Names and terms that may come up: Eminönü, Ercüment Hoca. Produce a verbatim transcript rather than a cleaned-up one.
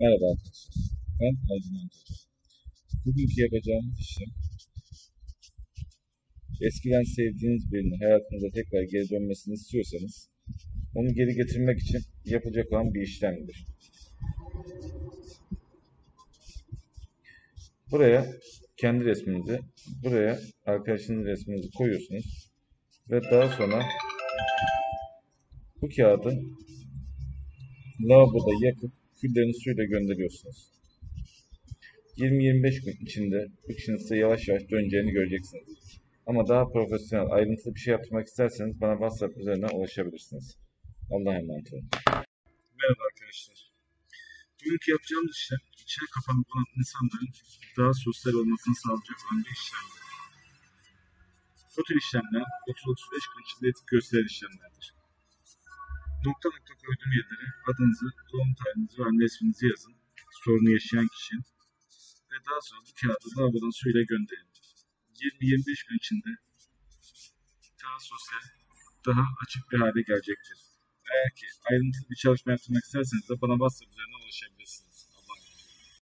Merhaba arkadaşlar, ben Ercüment Hoca. Bugünkü yapacağımız işlem, eskiden sevdiğiniz birinin hayatınıza tekrar geri dönmesini istiyorsanız, onu geri getirmek için yapılacak olan bir işlemdir. Buraya kendi resminizi, buraya arkadaşının resminizi koyuyorsunuz ve daha sonra bu kağıdı lavaboda yakıp küllerini suyla gönderiyorsunuz. yirmi yirmi beş gün içinde bu kişinin size yavaş yavaş döneceğini göreceksiniz. Ama daha profesyonel, ayrıntılı bir şey yapmak isterseniz bana WhatsApp üzerinden ulaşabilirsiniz. Allah'a emanet olun. Merhaba arkadaşlar. Bugünkü yapacağımız işlem, içine kapanıp olan insanların daha sosyal olmasını sağlayacak olan bir işlemdir. Bu tür işlemler otuz otuz beş gün içinde etkili gösteren işlemlerdir. Nokta nokta koyduğum yerlere adınızı, doğum tarihinizi ve anne isminizi yazın. Sorunu yaşayan kişinin. Ve daha sonra bu kağıdı lavabodan suyla gönderin. yirmi yirmi beş gün içinde daha sosyal, daha açık bir hale gelecektir. Eğer ki ayrıntılı bir çalışma yapmak isterseniz de bana WhatsApp üzerinden ulaşabilirsiniz.